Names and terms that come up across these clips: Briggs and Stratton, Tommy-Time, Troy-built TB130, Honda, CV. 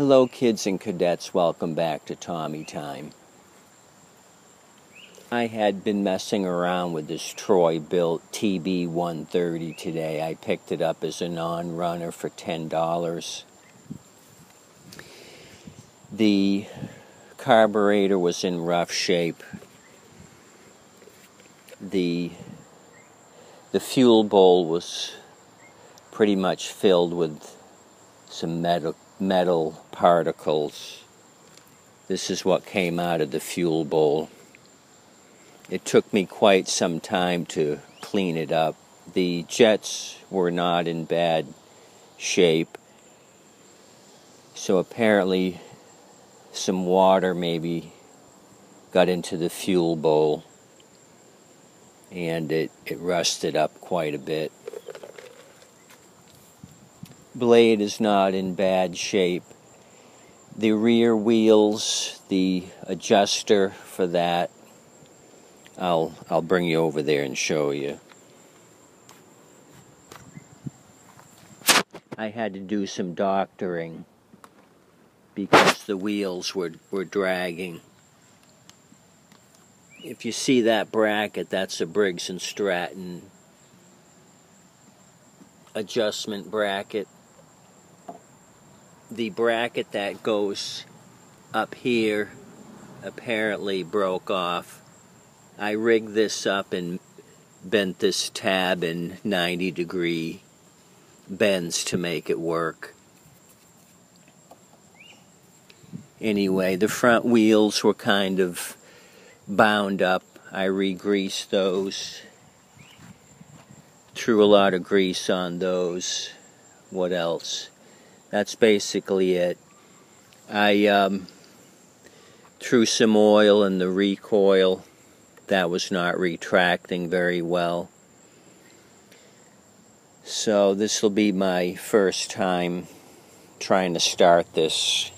Hello kids and cadets, welcome back to Tommy Time. I had been messing around with this Troy-built TB130 today. I picked it up as a non-runner for $10. The carburetor was in rough shape. The fuel bowl was pretty much filled with some metal particles. This is what came out of the fuel bowl. It took me quite some time to clean it up. The jets were not in bad shape, so apparently some water maybe got into the fuel bowl and it rusted up quite a bit. Blade is not in bad shape. The rear wheels, the adjuster for that, I'll bring you over there and show you. I had to do some doctoring because the wheels were dragging. If you see that bracket, that's a Briggs and Stratton adjustment bracket. The bracket that goes up here apparently broke off. I rigged this up and bent this tab in 90-degree bends to make it work. Anyway, the front wheels were kind of bound up. I re-greased those. Threw a lot of grease on those. What else? That's basically it. I threw some oil in the recoil. That was not retracting very well. So this will be my first time trying to start this.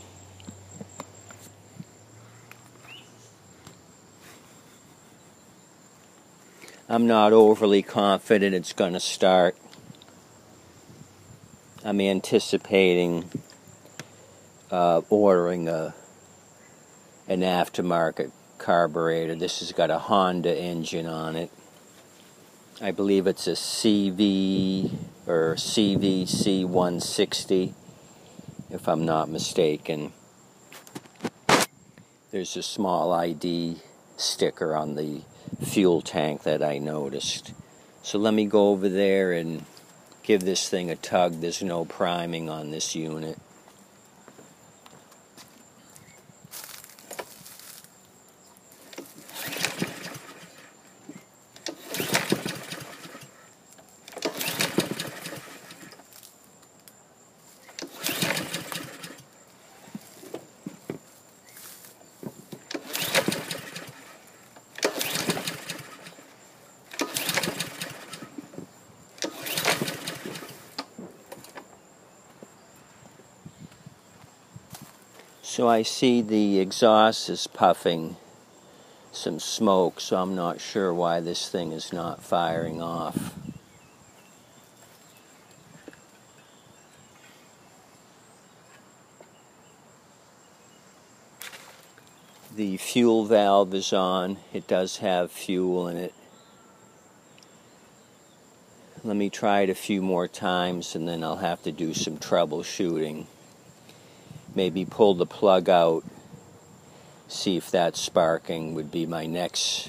I'm not overly confident it's going to start. I'm anticipating ordering an aftermarket carburetor. This has got a Honda engine on it. I believe it's a CV or CVC160, if I'm not mistaken. There's a small ID sticker on the fuel tank that I noticed. So let me go over there and give this thing a tug. There's no priming on this unit. So I see the exhaust is puffing some smoke, so I'm not sure why this thing is not firing off. The fuel valve is on. It does have fuel in it. Let me try it a few more times and then I'll have to do some troubleshooting. Maybe pull the plug out, see if that's sparking would be my next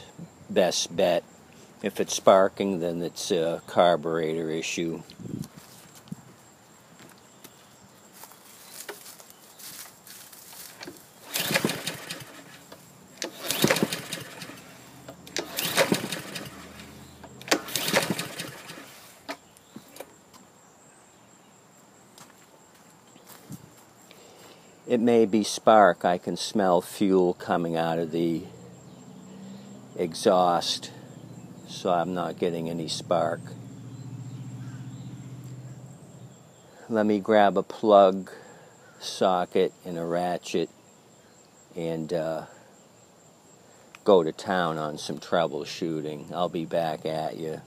best bet. If it's sparking, then it's a carburetor issue. It may be spark. I can smell fuel coming out of the exhaust, so I'm not getting any spark. Let me grab a plug socket and a ratchet and go to town on some troubleshooting. I'll be back at you.